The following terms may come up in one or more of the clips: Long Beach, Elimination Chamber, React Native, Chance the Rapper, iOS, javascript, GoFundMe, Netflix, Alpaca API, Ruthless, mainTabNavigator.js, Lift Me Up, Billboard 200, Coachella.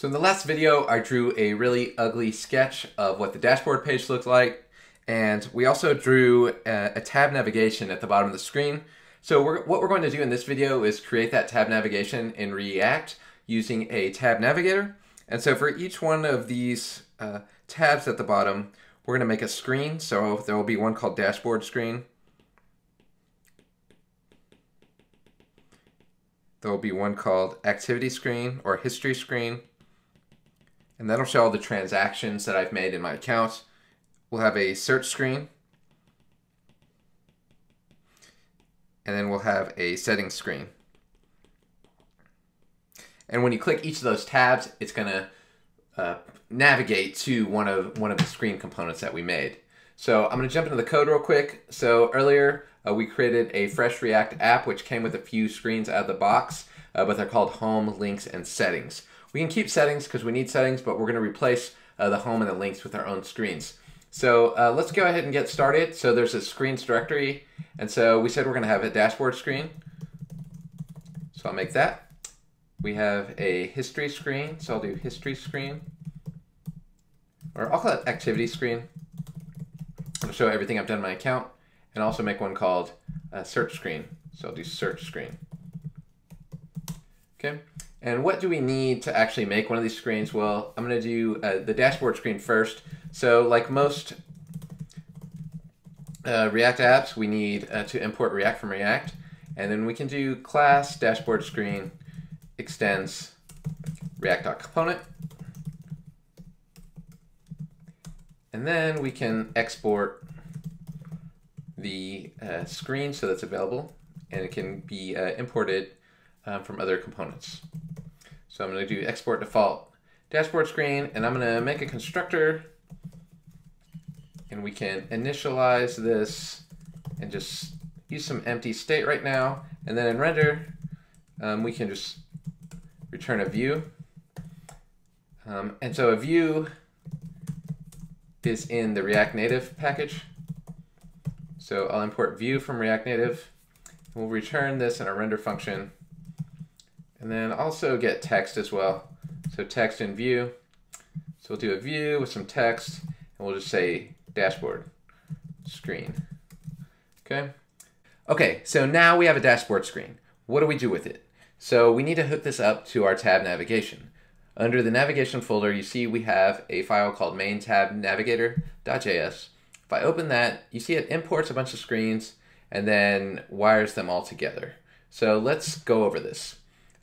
So in the last video, I drew a really ugly sketch of what the dashboard page looked like, and we also drew a tab navigation at the bottom of the screen. So what we're going to do in this video is create that tab navigation in React using a tab navigator. And so for each one of these tabs at the bottom, we're going to make a screen. So there will be one called dashboard screen. There will be one called activity screen or history screen. And that'll show all the transactions that I've made in my account. We'll have a search screen. And then we'll have a settings screen. And when you click each of those tabs, it's going to navigate to one of the screen components that we made. So I'm going to jump into the code real quick. So earlier we created a fresh React app which came with a few screens out of the box, but they're called home, links, and settings. We can keep settings because we need settings, but we're going to replace the home and the links with our own screens. So let's go ahead and get started. So there's a screens directory, and so we said we're going to have a dashboard screen. So I'll make that. We have a history screen, so I'll do history screen, or I'll call it activity screen. It'll show everything I've done in my account, and I'll also make one called search screen, so I'll do search screen. Okay, and what do we need to actually make one of these screens? Well, I'm going to do the dashboard screen first. So like most React apps, we need to import React from React, and then we can do class dashboard screen extends react.component, and then we can export the screen so that's available, and it can be imported from other components. So I'm going to do export default dashboard screen, and I'm going to make a constructor, and we can initialize this and just use some empty state right now, and then in render we can just return a view. And so a view is in the React Native package. So I'll import view from React Native. We'll return this in our render function. And then also get text as well. So text and view. So we'll do a view with some text, and we'll just say dashboard screen. Okay. Okay, so now we have a dashboard screen. What do we do with it? So we need to hook this up to our tab navigation. Under the navigation folder, you see we have a file called mainTabNavigator.js. If I open that, you see it imports a bunch of screens and then wires them all together. So let's go over this.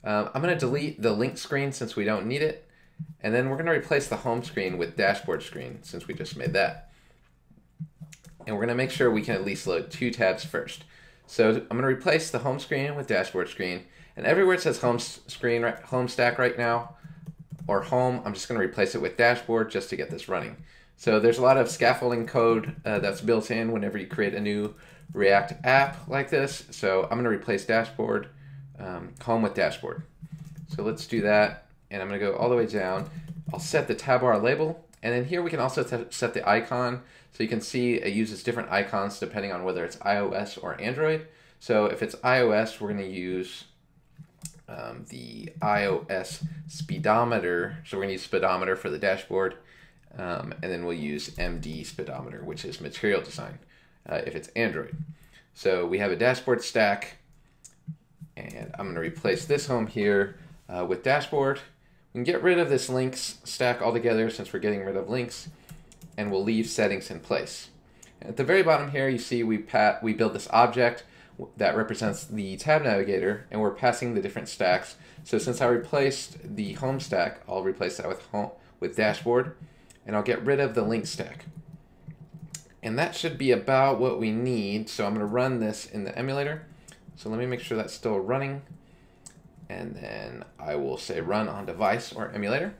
I'm going to delete the link screen since we don't need it. And then we're going to replace the home screen with dashboard screen since we just made that. And we're going to make sure we can at least load two tabs first. So I'm going to replace the home screen with dashboard screen. And everywhere it says home screen, home stack right now, or home, I'm just going to replace it with dashboard just to get this running. So there's a lot of scaffolding code that's built in whenever you create a new React app like this. So I'm going to replace dashboard, home with dashboard. So let's do that. And I'm going to go all the way down. I'll set the tab bar label. And then here we can also set the icon. So you can see it uses different icons depending on whether it's iOS or Android. So if it's iOS, we're going to use the iOS speedometer. So we're going to use speedometer for the dashboard. And then we'll use MD speedometer, which is material design, if it's Android. So we have a dashboard stack. And I'm going to replace this home here with dashboard. We can get rid of this links stack altogether since we're getting rid of links. And we'll leave settings in place. At the very bottom here, you see we build this object that represents the tab navigator, and we're passing the different stacks. So since I replaced the home stack, I'll replace that with home with dashboard, and I'll get rid of the link stack. And that should be about what we need. So I'm going to run this in the emulator. So let me make sure that's still running. And then I will say run on device or emulator.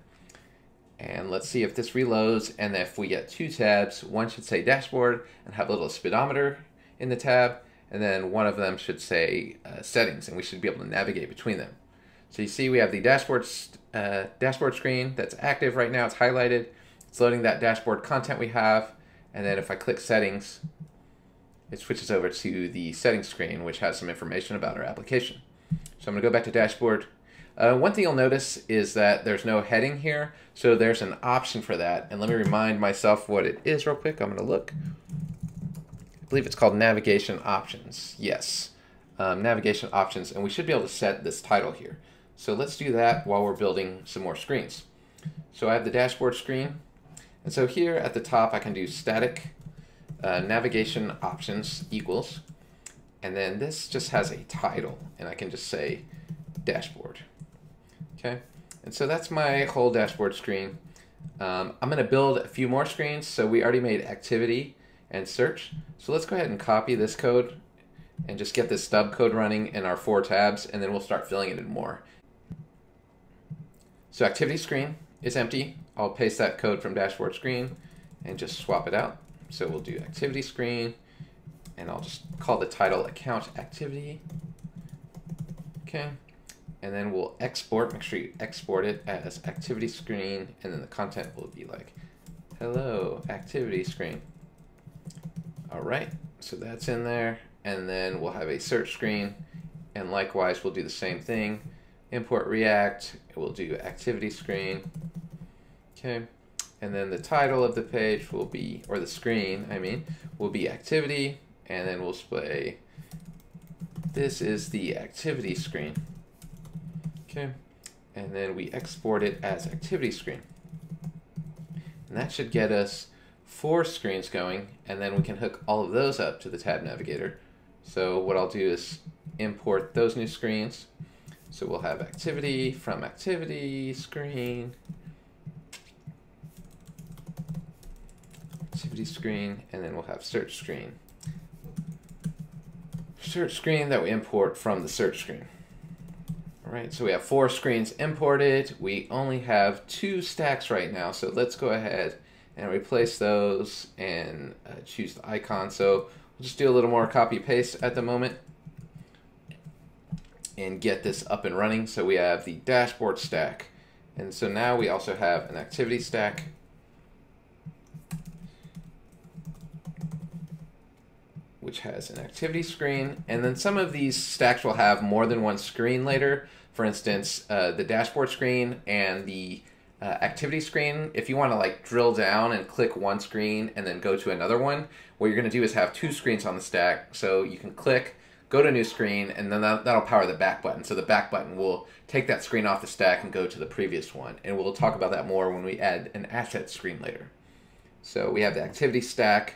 And let's see if this reloads, and if we get two tabs, one should say dashboard and have a little speedometer in the tab, and then one of them should say settings, and we should be able to navigate between them. So you see we have the dashboard screen that's active right now, it's highlighted, it's loading that dashboard content we have, and then if I click settings, it switches over to the settings screen, which has some information about our application. So I'm going to go back to dashboard. One thing you'll notice is that there's no heading here, so there's an option for that. And let me remind myself what it is real quick. I'm going to look. I believe it's called navigation options. Yes, navigation options. And we should be able to set this title here. So let's do that while we're building some more screens. So I have the dashboard screen. And so here at the top, I can do static navigation options equals. And then this just has a title. And I can just say dashboard. Okay, and so that's my whole dashboard screen. I'm going to build a few more screens. So we already made activity and search. So let's go ahead and copy this code and just get this stub code running in our 4 tabs, and then we'll start filling it in more. So activity screen is empty. I'll paste that code from dashboard screen and just swap it out. So we'll do activity screen, and I'll just call the title account activity. Okay. And then we'll export, make sure you export it as activity screen, and then the content will be like, hello, activity screen. All right, so that's in there. And then we'll have a search screen, and likewise, we'll do the same thing. Import React, we'll do activity screen. Okay, and then the title of the page will be, or the screen, I mean, will be activity, and then we'll display, this is the activity screen. Okay, and then we export it as activity screen. And that should get us 4 screens going, and then we can hook all of those up to the tab navigator. So what I'll do is import those new screens. So we'll have activity from activity screen, and then we'll have search screen. Search screen that we import from the search screen. All right, so we have 4 screens imported. We only have 2 stacks right now, so let's go ahead and replace those and choose the icon. So we'll just do a little more copy paste at the moment and get this up and running. So we have the dashboard stack. And so now we also have an activity stack. Which has an activity screen, and then some of these stacks will have more than one screen later. For instance, the dashboard screen and the activity screen. If you want to like drill down and click one screen and then go to another one, what you're going to do is have 2 screens on the stack. So you can click, go to new screen, and then that'll power the back button. So the back button will take that screen off the stack and go to the previous one. And we'll talk about that more when we add an asset screen later. So we have the activity stack.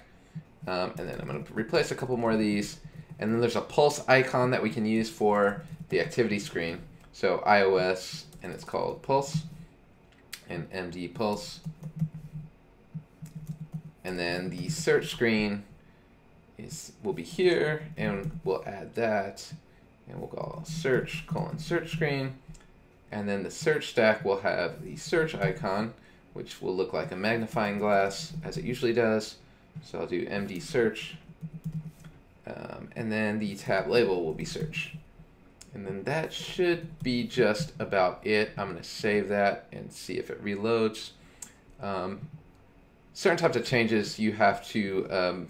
And then I'm going to replace a couple more of these. And then there's a pulse icon that we can use for the activity screen. So iOS, and it's called Pulse, and MD Pulse. And then the search screen will be here, and we'll add that. And we'll call search : search screen. And then the search stack will have the search icon, which will look like a magnifying glass, as it usually does. So I'll do MD search, and then the tab label will be search. And then that should be just about it. I'm going to save that and see if it reloads. Certain types of changes you have to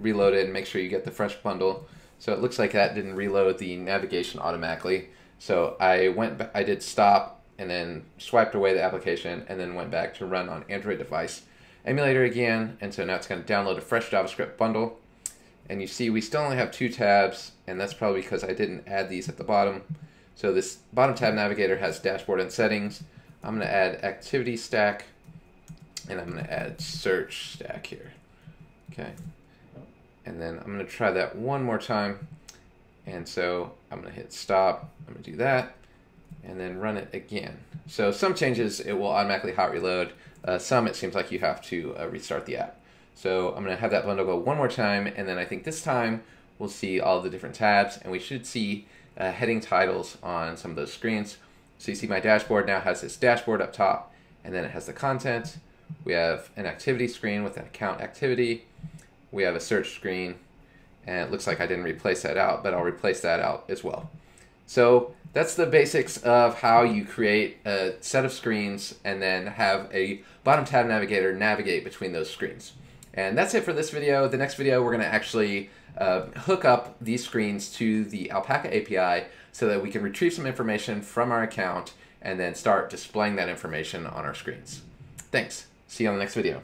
reload it and make sure you get the fresh bundle. So it looks like that didn't reload the navigation automatically. So I did stop and then swiped away the application and then went back to run on Android device emulator again, and so now it's going to download a fresh JavaScript bundle. And you see we still only have 2 tabs, and that's probably because I didn't add these at the bottom. So this bottom tab navigator has dashboard and settings. I'm going to add activity stack, and I'm going to add search stack here. Okay, and then I'm going to try that one more time. And so I'm going to hit stop, I'm going to do that, and then run it again. So some changes it will automatically hot reload. Some it seems like you have to restart the app. So I'm going to have that bundle go one more time, and then I think this time we'll see all the different tabs, and we should see heading titles on some of those screens. So you see my dashboard now has this dashboard up top, and then it has the content. We have an activity screen with an account activity. We have a search screen, and it looks like I didn't replace that out, but I'll replace that out as well. So that's the basics of how you create a set of screens and then have a bottom tab navigator navigate between those screens. And that's it for this video. The next video, we're going to actually hook up these screens to the Alpaca API so that we can retrieve some information from our account and then start displaying that information on our screens. Thanks. See you on the next video.